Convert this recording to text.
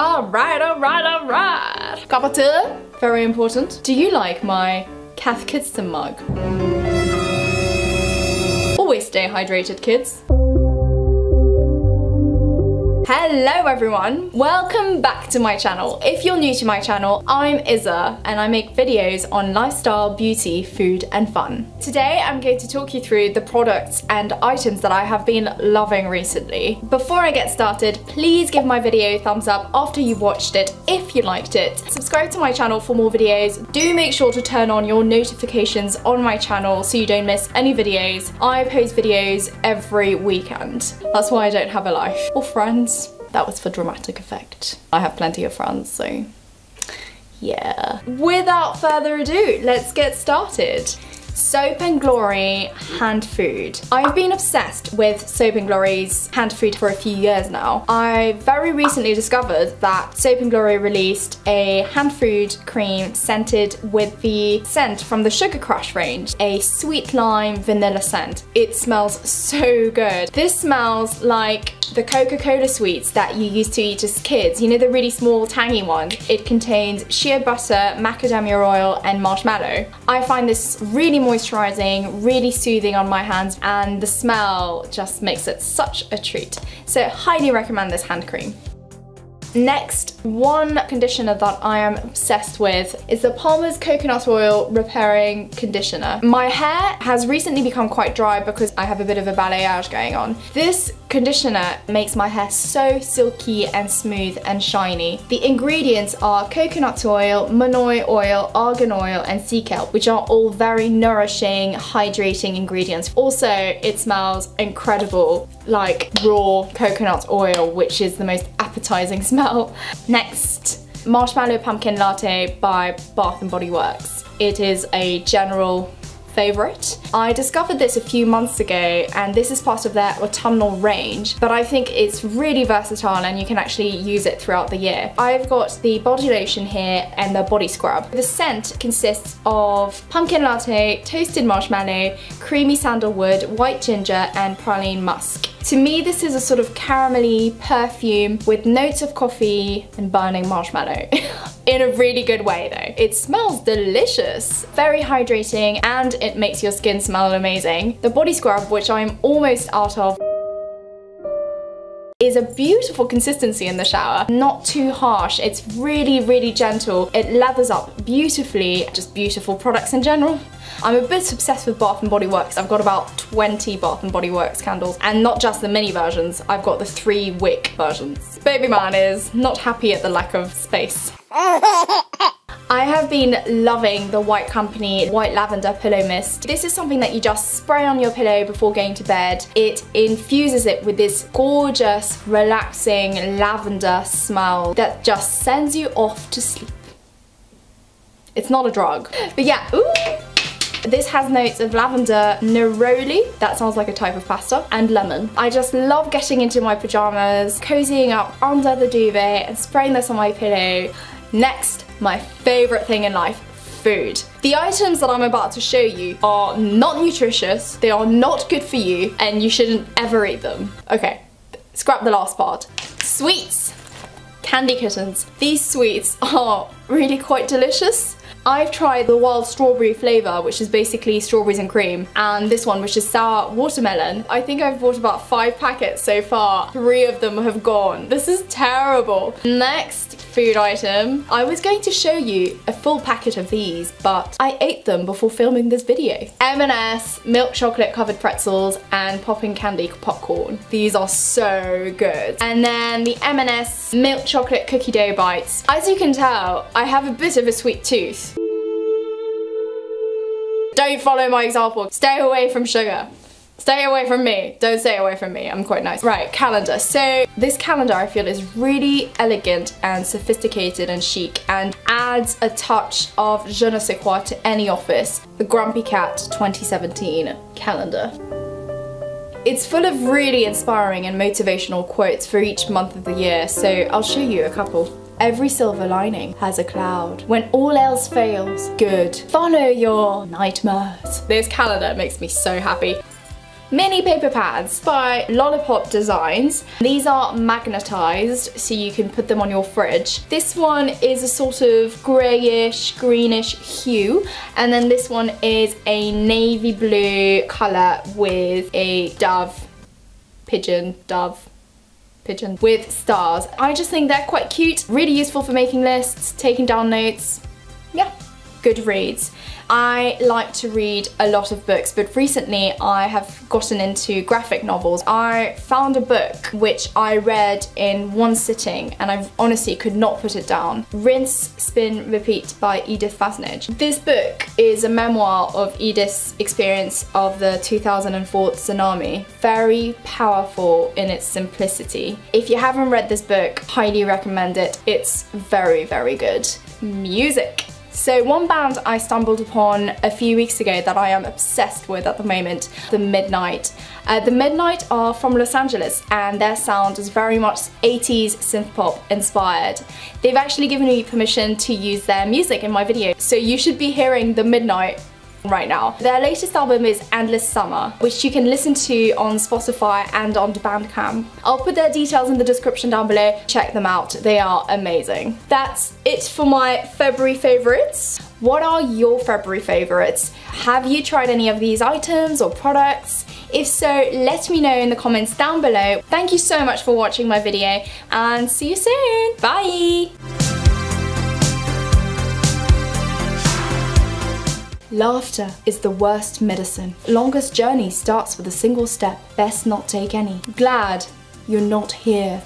All right. Cup of tea, very important. Do you like my Cath Kidston mug? Always stay hydrated, kids. Hello everyone, welcome back to my channel. If you're new to my channel, I'm Izza and I make videos on lifestyle, beauty, food and fun. Today I'm going to talk you through the products and items that I have been loving recently. Before I get started, please give my video a thumbs up after you've watched it if you liked it. Subscribe to my channel for more videos. Do make sure to turn on your notifications on my channel so you don't miss any videos. I post videos every weekend. That's why I don't have a life or friends. That was for dramatic effect. I have plenty of friends, so yeah. Without further ado, let's get started. Soap & Glory hand food. I've been obsessed with Soap & Glory's hand food for a few years now. I very recently discovered that Soap & Glory released a hand food cream scented with the scent from the Sugar Crush range, a sweet lime vanilla scent. It smells so good. This smells like the Coca-Cola sweets that you used to eat as kids. You know, the really small tangy ones. It contains shea butter, macadamia oil and marshmallow. I find this really moisturizing, really soothing on my hands, and the smell just makes it such a treat. So highly recommend this hand cream. Next, one conditioner that I am obsessed with is the Palmer's Coconut Oil Repairing Conditioner. My hair has recently become quite dry because I have a bit of a balayage going on. This conditioner makes my hair so silky and smooth and shiny. The ingredients are coconut oil, manoi oil, argan oil and sea kelp, which are all very nourishing, hydrating ingredients. Also, it smells incredible, like raw coconut oil, which is the most appetizing smell. Next, Marshmallow Pumpkin Latte by Bath and Body Works. It is a general favorite. I discovered this a few months ago and this is part of their autumnal range, but I think it's really versatile and you can actually use it throughout the year. I've got the body lotion here and the body scrub. The scent consists of pumpkin latte, toasted marshmallow, creamy sandalwood, white ginger and praline musk. To me, this is a sort of caramelly perfume with notes of coffee and burning marshmallow. In a really good way though. It smells delicious, very hydrating, and it makes your skin smell amazing. The body scrub, which I'm almost out of, is a beautiful consistency in the shower. Not too harsh, it's really, really gentle. It lathers up beautifully, just beautiful products in general. I'm a bit obsessed with Bath and Body Works. I've got about 20 Bath and Body Works candles, and not just the mini versions, I've got the 3-wick versions. Baby man is not happy at the lack of space. I have been loving the White Company White Lavender Pillow Mist. This is something that you just spray on your pillow before going to bed. It infuses it with this gorgeous, relaxing lavender smell that just sends you off to sleep. It's not a drug. But yeah, ooh! This has notes of lavender, neroli, that sounds like a type of pasta, and lemon. I just love getting into my pyjamas, cozying up under the duvet and spraying this on my pillow. Next, my favourite thing in life, food. The items that I'm about to show you are not nutritious, they are not good for you, and you shouldn't ever eat them. Okay, scrap the last part. Sweets! Candy Kittens. These sweets are really quite delicious. I've tried the wild strawberry flavour, which is basically strawberries and cream, and this one, which is sour watermelon. I think I've bought about 5 packets so far. 3 of them have gone. This is terrible. Next food item. I was going to show you a full packet of these, but I ate them before filming this video. M&S milk chocolate covered pretzels and popping candy popcorn. These are so good. And then the M&S milk chocolate cookie dough bites. As you can tell, I have a bit of a sweet tooth. Don't follow my example. Stay away from sugar. Stay away from me. Don't stay away from me. I'm quite nice. Right, calendar. So this calendar I feel is really elegant and sophisticated and chic and adds a touch of je ne sais quoi to any office. The Grumpy Cat 2017 calendar. It's full of really inspiring and motivational quotes for each month of the year, so I'll show you a couple. Every silver lining has a cloud. When all else fails, good. Follow your nightmares. This calendar makes me so happy. Mini paper pads by Lollipop Designs. These are magnetized, so you can put them on your fridge. This one is a sort of grayish, greenish hue, and then this one is a navy blue color with a dove pigeon with stars. I just think they're quite cute, really useful for making lists, taking down notes. Yeah, good reads. I like to read a lot of books, but recently I have gotten into graphic novels. I found a book which I read in one sitting and I honestly could not put it down. Rinse, Spin, Repeat by Edith Fassnidge. This book is a memoir of Edith's experience of the 2004 tsunami. Very powerful in its simplicity. If you haven't read this book, highly recommend it. It's very, very good. Music. So one band I stumbled upon a few weeks ago that I am obsessed with at the moment, The Midnight. The Midnight are from Los Angeles and their sound is very much 80s synthpop inspired. They've actually given me permission to use their music in my video, so you should be hearing The Midnight right now. Their latest album is Endless Summer, which you can listen to on Spotify and on Bandcamp. I'll put their details in the description down below. Check them out, they are amazing. That's it for my February favourites. What are your February favourites? Have you tried any of these items or products? If so, let me know in the comments down below. Thank you so much for watching my video and see you soon. Bye! Laughter is the worst medicine. Longest journey starts with a single step. Best not take any. Glad you're not here.